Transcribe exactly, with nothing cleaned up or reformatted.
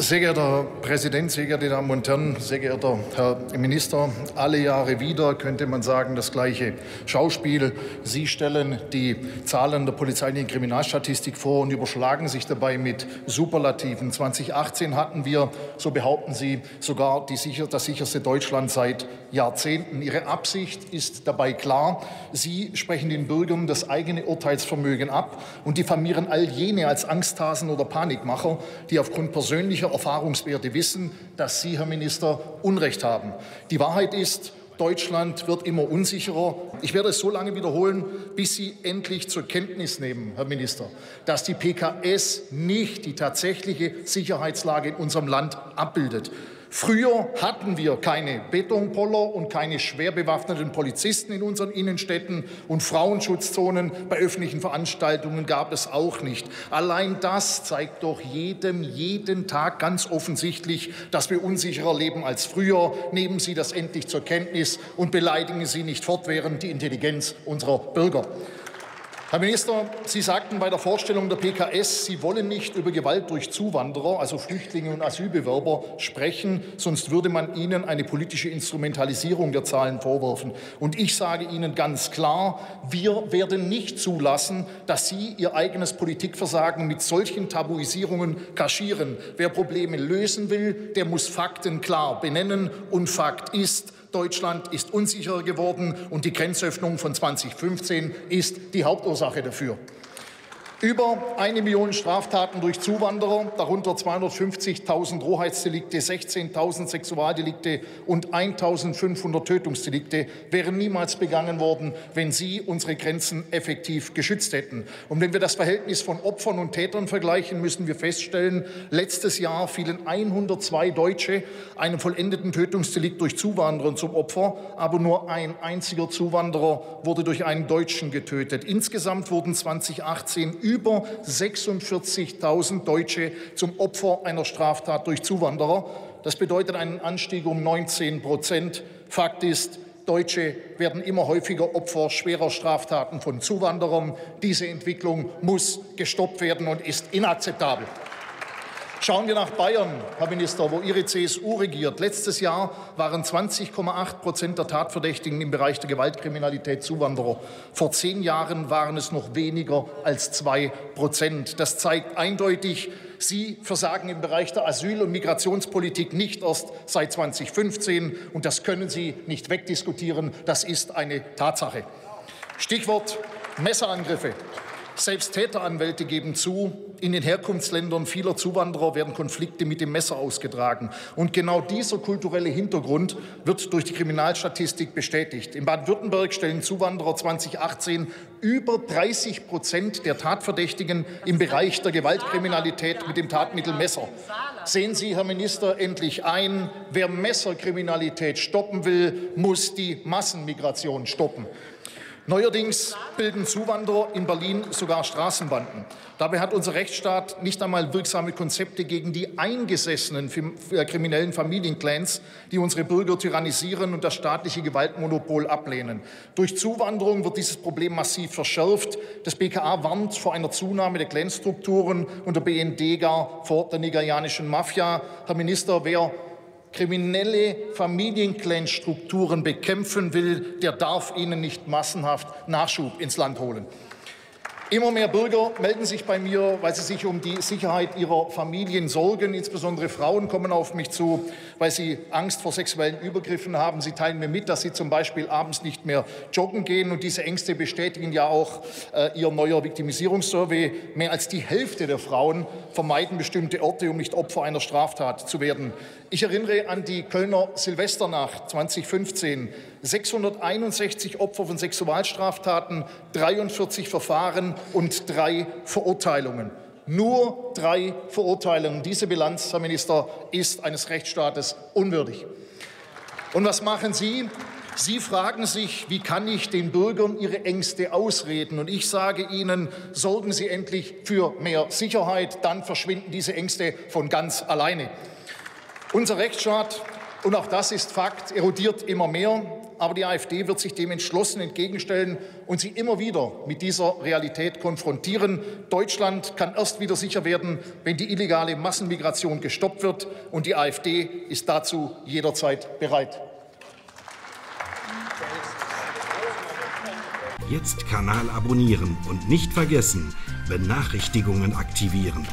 Sehr geehrter Herr Präsident, sehr geehrte Damen und Herren, sehr geehrter Herr Minister, alle Jahre wieder könnte man sagen, das gleiche Schauspiel. Sie stellen die Zahlen der polizeilichen Kriminalstatistik vor und überschlagen sich dabei mit Superlativen. zwanzig achtzehn hatten wir, so behaupten Sie, sogar die sicher, das sicherste Deutschland seit Jahrzehnten. Ihre Absicht ist dabei klar. Sie sprechen den Bürgern das eigene Urteilsvermögen ab und diffamieren all jene als Angsthasen oder Panikmacher, die aufgrund persönlicher Erfahrungswerte wissen, dass Sie, Herr Minister, Unrecht haben. Die Wahrheit ist, Deutschland wird immer unsicherer. Ich werde es so lange wiederholen, bis Sie endlich zur Kenntnis nehmen, Herr Minister, dass die P K S nicht die tatsächliche Sicherheitslage in unserem Land abbildet. Früher hatten wir keine Betonpoller und keine schwer bewaffneten Polizisten in unseren Innenstädten, und Frauenschutzzonen bei öffentlichen Veranstaltungen gab es auch nicht. Allein das zeigt doch jedem, jeden Tag ganz offensichtlich, dass wir unsicherer leben als früher. Nehmen Sie das endlich zur Kenntnis und beleidigen Sie nicht fortwährend die Intelligenz unserer Bürger. Herr Minister, Sie sagten bei der Vorstellung der P K S, Sie wollen nicht über Gewalt durch Zuwanderer, also Flüchtlinge und Asylbewerber, sprechen, sonst würde man Ihnen eine politische Instrumentalisierung der Zahlen vorwerfen. Und ich sage Ihnen ganz klar, wir werden nicht zulassen, dass Sie Ihr eigenes Politikversagen mit solchen Tabuisierungen kaschieren. Wer Probleme lösen will, der muss Fakten klar benennen. Und Fakt ist, Deutschland ist unsicherer geworden, und die Grenzöffnung von zwanzig fünfzehn ist die Hauptursache dafür. Über eine Million Straftaten durch Zuwanderer, darunter zweihundertfünfzigtausend Rohheitsdelikte, sechzehntausend Sexualdelikte und eintausendfünfhundert Tötungsdelikte, wären niemals begangen worden, wenn Sie unsere Grenzen effektiv geschützt hätten. Und wenn wir das Verhältnis von Opfern und Tätern vergleichen, müssen wir feststellen, letztes Jahr fielen hundertzwei Deutsche einem vollendeten Tötungsdelikt durch Zuwanderer zum Opfer, aber nur ein einziger Zuwanderer wurde durch einen Deutschen getötet. Insgesamt wurden zwanzig achtzehn über sechsundvierzigtausend Deutsche zum Opfer einer Straftat durch Zuwanderer. Das bedeutet einen Anstieg um neunzehn Prozent. Fakt ist, Deutsche werden immer häufiger Opfer schwerer Straftaten von Zuwanderern. Diese Entwicklung muss gestoppt werden und ist inakzeptabel. Schauen wir nach Bayern, Herr Minister, wo Ihre C S U regiert. Letztes Jahr waren zwanzig Komma acht Prozent der Tatverdächtigen im Bereich der Gewaltkriminalität Zuwanderer. Vor zehn Jahren waren es noch weniger als zwei Prozent. Das zeigt eindeutig, Sie versagen im Bereich der Asyl- und Migrationspolitik nicht erst seit zwanzig fünfzehn. Und das können Sie nicht wegdiskutieren. Das ist eine Tatsache. Stichwort Messerangriffe. Selbst Täteranwälte geben zu, in den Herkunftsländern vieler Zuwanderer werden Konflikte mit dem Messer ausgetragen. Und genau dieser kulturelle Hintergrund wird durch die Kriminalstatistik bestätigt. In Baden-Württemberg stellen Zuwanderer zwanzig achtzehn über dreißig Prozent der Tatverdächtigen im Bereich der Gewaltkriminalität mit dem Tatmittel Messer. Sehen Sie, Herr Minister, endlich ein, wer Messerkriminalität stoppen will, muss die Massenmigration stoppen. Neuerdings bilden Zuwanderer in Berlin sogar Straßenbanden. Dabei hat unser Rechtsstaat nicht einmal wirksame Konzepte gegen die eingesessenen kriminellen Familienclans, die unsere Bürger tyrannisieren und das staatliche Gewaltmonopol ablehnen. Durch Zuwanderung wird dieses Problem massiv verschärft. Das B K A warnt vor einer Zunahme der Clanstrukturen und der B N D gar vor der nigerianischen Mafia. Herr Minister, wer kriminelle Familienclan-Strukturen bekämpfen will, der darf ihnen nicht massenhaft Nachschub ins Land holen. Immer mehr Bürger melden sich bei mir, weil sie sich um die Sicherheit ihrer Familien sorgen. Insbesondere Frauen kommen auf mich zu, weil sie Angst vor sexuellen Übergriffen haben. Sie teilen mir mit, dass sie zum Beispiel abends nicht mehr joggen gehen. Und diese Ängste bestätigen ja auch äh, ihr neuer Viktimisierungssurvey. Mehr als die Hälfte der Frauen vermeiden bestimmte Orte, um nicht Opfer einer Straftat zu werden. Ich erinnere an die Kölner Silvesternacht zwanzig fünfzehn. sechshunderteinundsechzig Opfer von Sexualstraftaten, dreiundvierzig Verfahren und drei Verurteilungen. Nur drei Verurteilungen. Diese Bilanz, Herr Minister, ist eines Rechtsstaates unwürdig. Und was machen Sie? Sie fragen sich, wie kann ich den Bürgern ihre Ängste ausreden? Und ich sage Ihnen, sorgen Sie endlich für mehr Sicherheit, dann verschwinden diese Ängste von ganz alleine. Unser Rechtsstaat, und auch das ist Fakt, erodiert immer mehr. aber die AfD wird sich dem entschlossen entgegenstellen und sie immer wieder mit dieser Realität konfrontieren. Deutschland kann erst wieder sicher werden, wenn die illegale Massenmigration gestoppt wird, und die AfD ist dazu jederzeit bereit. Jetzt Kanal abonnieren und nicht vergessen, Benachrichtigungen aktivieren.